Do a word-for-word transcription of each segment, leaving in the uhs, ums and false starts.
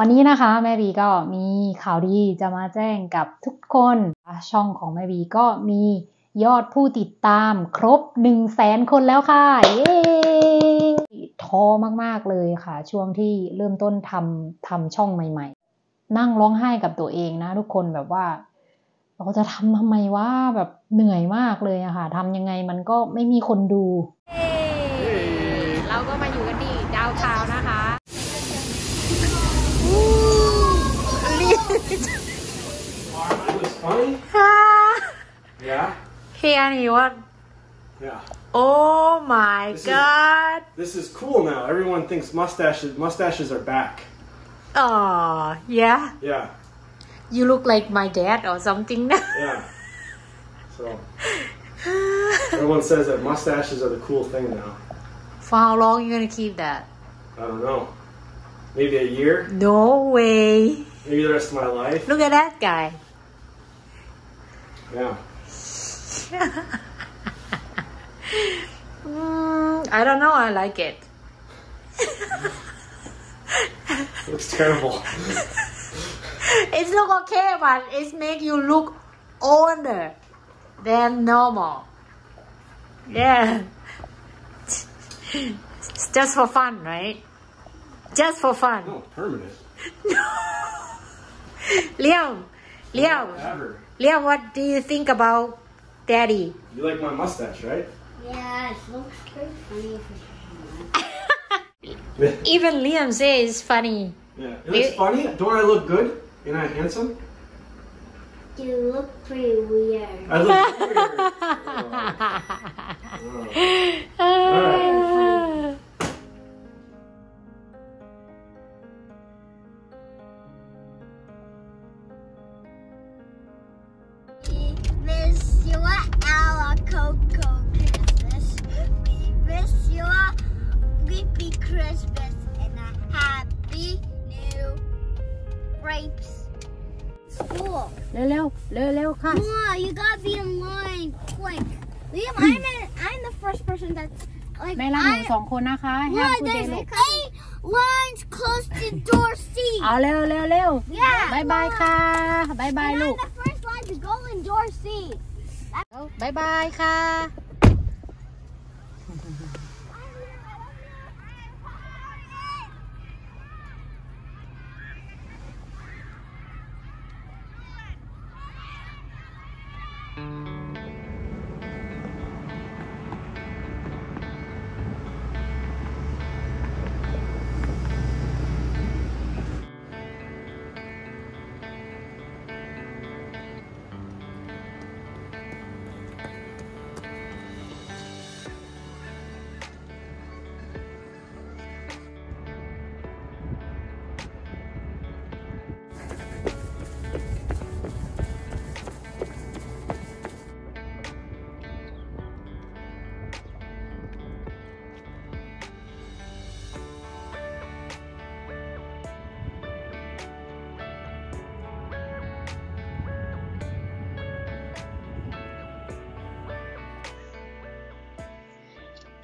วันนี้นะคะแม่บีก็มีข่าวดีจะมาแจ้งกับทุกคนช่องของแม่บีก็มียอดผู้ติดตามครบ หนึ่งแสน คนแล้วค่ะเย้ท้อมากๆเลยค่ะช่วงที่เริ่มต้นทำทำช่องใหม่ๆนั่งร้องไห้กับตัวเองนะทุกคนแบบว่าเราจะทำทำไมวะแบบเหนื่อยมากเลยอะค่ะทำยังไงมันก็ไม่มีคนดูเราก็มาอยู่กันที่ดาวทาวน์นะคะYeah. Can you what? Yeah. Oh my this God. Is, this is cool now. Everyone thinks mustaches mustaches are back. Oh yeah. Yeah. You look like my dad or something now. Yeah. So everyone says that mustaches are the cool thing now. For how long are you gonna keep that? I don't know. Maybe a year. No way. Maybe the rest of my life. Look at that guy. Yeah. mm, I don't know. I like it. Looks terrible. It look okay, but it make you look older than normal. Yeah. It's just for fun, right? Just for fun. No, permanent. Liam, Liam, Never. Liam, what do you think about Daddy? You like my mustache, right? Yeah, it looks pretty funny. Even Liam says it's funny. Yeah, it looks it, funny? Don't I look good? Ain't I handsome? You look pretty weird. I look weird. Oh. Oh. All right. Christmas and a happy new grapes. School. Lulu, Lulu, come. Mom, you gotta be in line quick. Liam, I'm in, I'm the first person that's like. I. Mom, there's eight lines close to door C. Oh, Lulu, Lulu. Yeah. Bye, bye, ka. Bye, bye, Luke. I'm the first line to go in door C. Bye, bye, ka.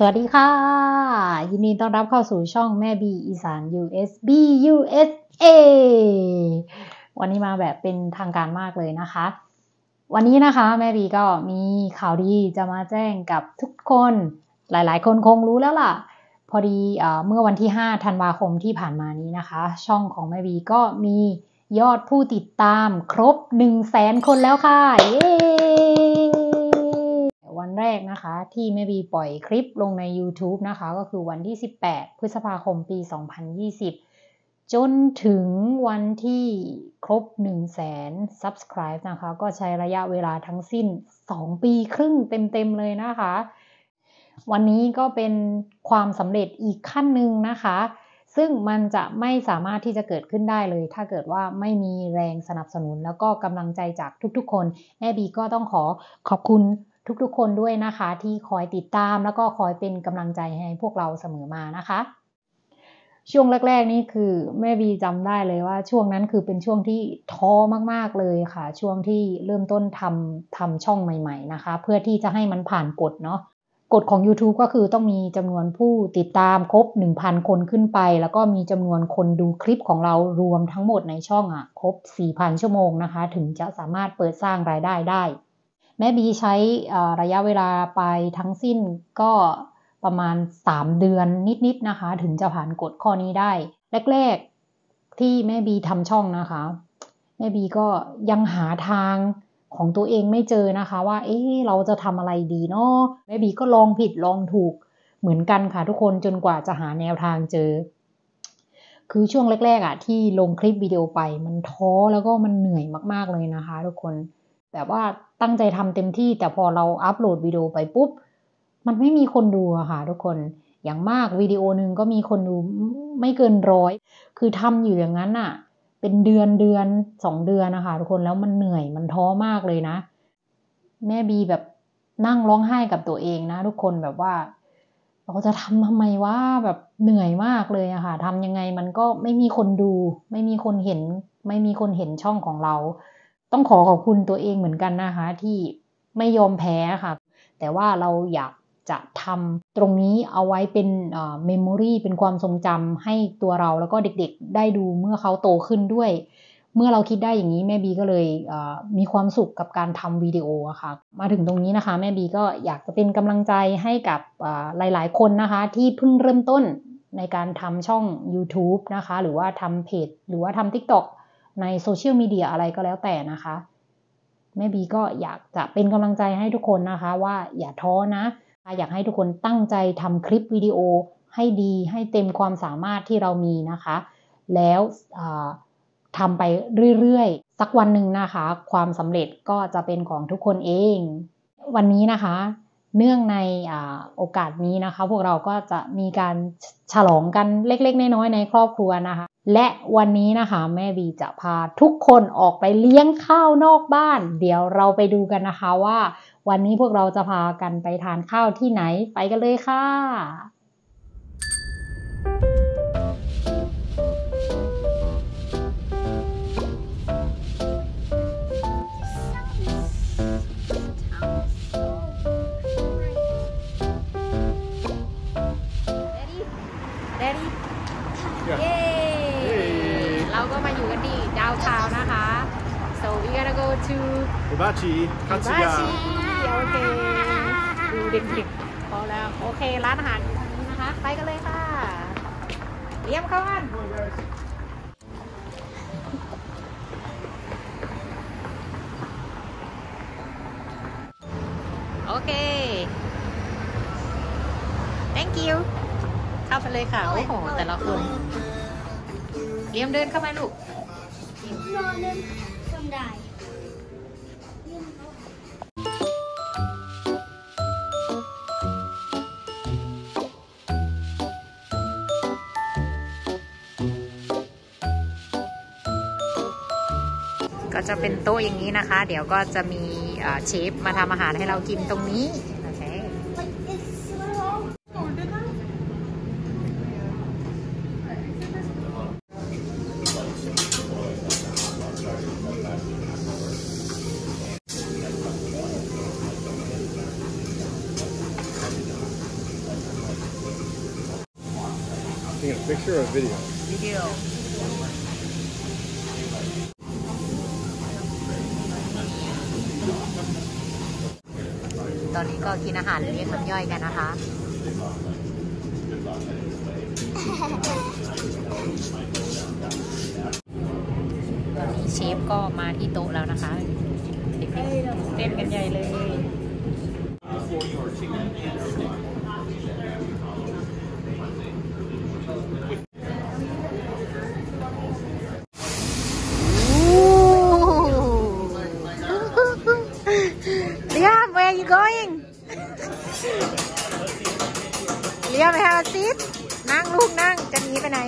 สวัสดีค่ะยินดีต้อนรับเข้าสู่ช่องแม่บีอีสาน ยู เอส บี ยู เอส เอ วันนี้มาแบบเป็นทางการมากเลยนะคะวันนี้นะคะแม่บีก็มีข่าวดีจะมาแจ้งกับทุกคนหลายๆคนคงรู้แล้วล่ะพอดีเมื่อวันที่ห้าธันวาคมที่ผ่านมานี้นะคะช่องของแม่บีก็มียอดผู้ติดตามครบ หนึ่งแสน คนแล้วค่ะเย้วันแรกนะคะที่แม่บีปล่อยคลิปลงใน YouTube นะคะก็คือวันที่สิบแปดพฤษภาคมปีสองพันยี่สิบจนถึงวันที่ครบ หนึ่งแสน Subscribe นะคะก็ใช้ระยะเวลาทั้งสิ้นสองปีครึ่งเต็มๆเลยนะคะวันนี้ก็เป็นความสำเร็จอีกขั้นหนึ่งนะคะซึ่งมันจะไม่สามารถที่จะเกิดขึ้นได้เลยถ้าเกิดว่าไม่มีแรงสนับสนุนแล้วก็กำลังใจจากทุกๆคนแม่บีก็ต้องขอขอบคุณทุกๆคนด้วยนะคะที่คอยติดตามแล้วก็คอยเป็นกำลังใจให้พวกเราเสมอมานะคะช่วงแรกๆนี่คือแม่บีจำได้เลยว่าช่วงนั้นคือเป็นช่วงที่ท้อมากๆเลยค่ะช่วงที่เริ่มต้นทำทำช่องใหม่ๆนะคะเพื่อที่จะให้มันผ่านกฎเนาะ กฎของ YouTube ก็คือต้องมีจำนวนผู้ติดตามครบ หนึ่งพัน คนขึ้นไปแล้วก็มีจำนวนคนดูคลิปของเรารวมทั้งหมดในช่องอ่ะครบ สี่พัน ชั่วโมงนะคะถึงจะสามารถเปิดสร้างรายได้ได้แม่บีใช้ระยะเวลาไปทั้งสิ้นก็ประมาณสามเดือนนิดๆนะคะถึงจะผ่านกฎข้อนี้ได้แรกๆที่แม่บีทำช่องนะคะแม่บีก็ยังหาทางของตัวเองไม่เจอนะคะว่าเอ๊ะเราจะทำอะไรดีเนาะแม่บีก็ลองผิดลองถูกเหมือนกันค่ะทุกคนจนกว่าจะหาแนวทางเจอคือช่วงแรกๆอ่ะที่ลงคลิปวิดีโอไปมันท้อแล้วก็มันเหนื่อยมากๆเลยนะคะทุกคนแต่ว่าตั้งใจทำเต็มที่แต่พอเราอัพโหลดวิดีโอไปปุ๊บมันไม่มีคนดูอะค่ะทุกคนอย่างมากวิดีโอนึงก็มีคนดูไม่เกินร้อยคือทำอยู่อย่างนั้นอะเป็นเดือนเดือนสองเดือนนะคะทุกคนแล้วมันเหนื่อยมันท้อมากเลยนะแม่บีแบบนั่งร้องไห้กับตัวเองนะทุกคนแบบว่าเราจะทำทำไมวะแบบเหนื่อยมากเลยอะค่ะทำยังไงมันก็ไม่มีคนดูไม่มีคนเห็นไม่มีคนเห็นช่องของเราต้องขอขอบคุณตัวเองเหมือนกันนะคะที่ไม่ยอมแพ้ค่ะแต่ว่าเราอยากจะทำตรงนี้เอาไว้เป็นเมมโมรีเป็นความทรงจำให้ตัวเราแล้วก็เด็กๆได้ดูเมื่อเขาโตขึ้นด้วยเมื่อเราคิดได้อย่างนี้แม่บีก็เลยมีความสุขกับการทำวิดีโออะค่ะมาถึงตรงนี้นะคะแม่บีก็อยากจะเป็นกำลังใจให้กับหลายๆคนนะคะที่เพิ่งเริ่มต้นในการทำช่อง YouTube นะคะหรือว่าทำเพจหรือว่าทำ TikTok ในโซเชียลมีเดียอะไรก็แล้วแต่นะคะแม่บีก็อยากจะเป็นกำลังใจให้ทุกคนนะคะว่าอย่าท้อนะอยากให้ทุกคนตั้งใจทำคลิปวิดีโอให้ดีให้เต็มความสามารถที่เรามีนะคะแล้วทำไปเรื่อยๆสักวันหนึ่งนะคะความสำเร็จก็จะเป็นของทุกคนเองวันนี้นะคะเนื่องในโอกาสนี้นะคะพวกเราก็จะมีการฉลองกันเล็กๆน้อยๆในครอบครัวนะคะและวันนี้นะคะแม่บีจะพาทุกคนออกไปเลี้ยงข้าวนอกบ้านเดี๋ยวเราไปดูกันนะคะว่าวันนี้พวกเราจะพากันไปทานข้าวที่ไหนไปกันเลยค่ะto Hibachi Katsuya okay ดูเด็กๆพอแล้วโอเคร้านอาหารนะคะไปกันเลยค่ะเลี้ยงเข้าบ้านโอเค thank you เข้าไปเลยค่ะโอ้โหแต่ละคนเลี้ยงเดินเข้ามาลูกนอนเล่นทำได้ก็จะเป็นโต๊ะอย่างนี้นะคะเดี๋ยวก็จะมีเชฟมาทำอาหารให้เรากินตรงนี้A picture or a video? Video. Now we're going to eat food and eat yoi. The chef is coming to the table. They're going to eat yoi.นั่งลูกนั่งจะหนีไปไหน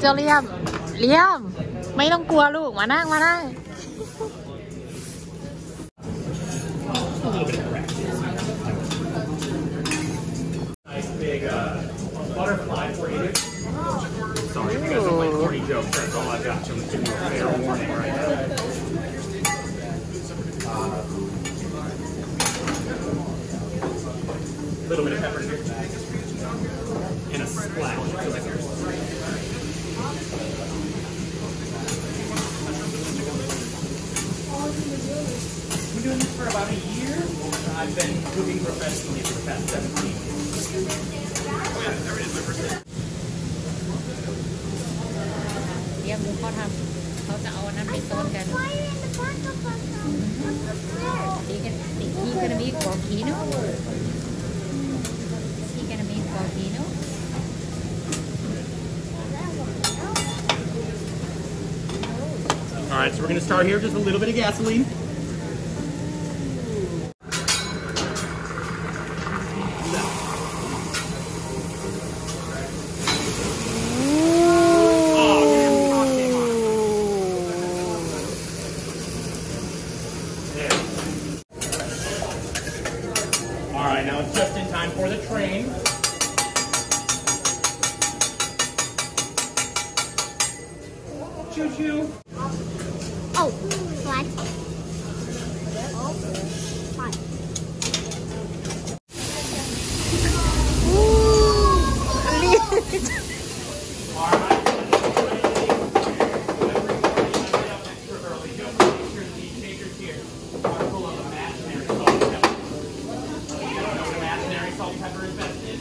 เจ้าเลี่ยมเลี่ยมไม่ต้องกลัวลูกมานั่งมานั่งLittle bit of pepper and a splash of vinegar. I've been doing this for about a year. I've been cooking professionally for the past seventeen years. Oh yeah, there it is, my first day. เดี๋ยวดูเขาทำเขาจะเอาน้ำไปต้มกันนี่กันนี่กันมีกอกีโน่All right, so we're going to start here, just a little bit of gasoline. All right, now it's just in time for the train.Choo-choo. Oh, what? Oh, fine. Ooh, all right. Extra early. Don't make sure the shakers here are full of imaginary salt and pepper. You don't know what imaginary salt and pepper is vested.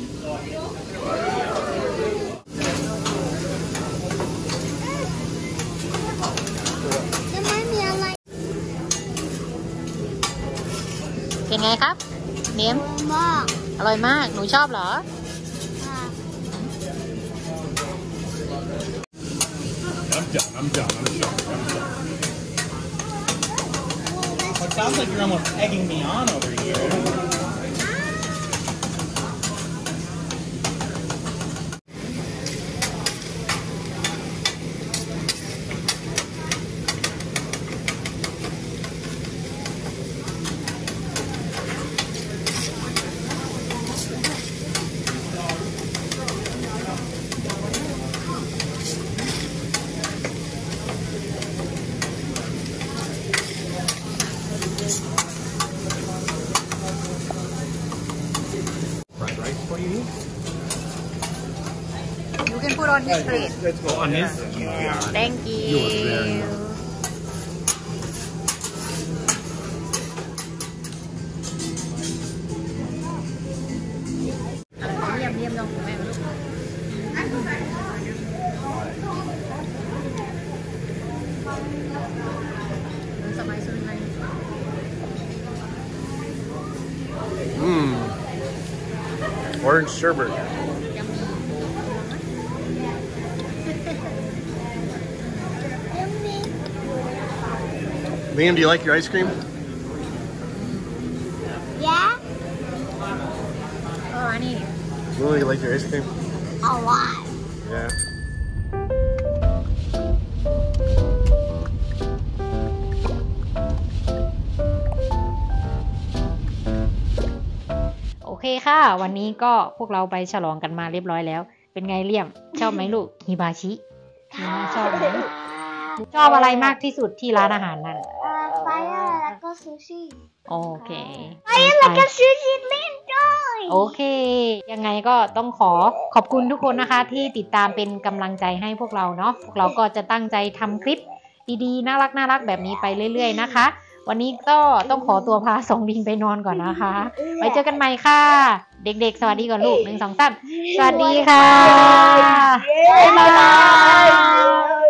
เป็นไงครับเนี้ยมากอร่อยมากหนูชอบเหรอน้ำจัดน้ำจัดน้ำจัดน้ำจัด It sounds like you're almost egging me on over here. You can put on his plate. Let's go on his. Yeah. Thank you. Mmm. Orange sherbet.Liam, do you like your ice cream? Yeah. Oh, I need it. Lily, you like your ice cream? A lot. Yeah.โอเคค่ะวันนี้ก็พวกเราไปฉลองกันมาเรียบร้อยแล้วเป็นไงเลี่ยมชอบไหมลูกฮิบาชิชอบไหมชอบอะไรมากที่สุดที่ร้านอาหารนั่นไฟแล้วก็ซูชิโอเคไฟแล้วก็ซูชิเล่นด้วยโอเคยังไงก็ต้องขอขอบคุณทุกคนนะคะที่ติดตามเป็นกำลังใจให้พวกเราเนาะพวกเราก็จะตั้งใจทำคลิปดีๆน่ารักน่ารักแบบนี้ไปเรื่อยๆนะคะวันนี้ก็ต้องขอตัวพาสองบิงไปนอนก่อนนะคะไว้เจอกันใหม่ค่ะเด็กๆสวัสดีก่อนลูกหนึ่งสองสามสวัสดีค่ะบ๊ายบาย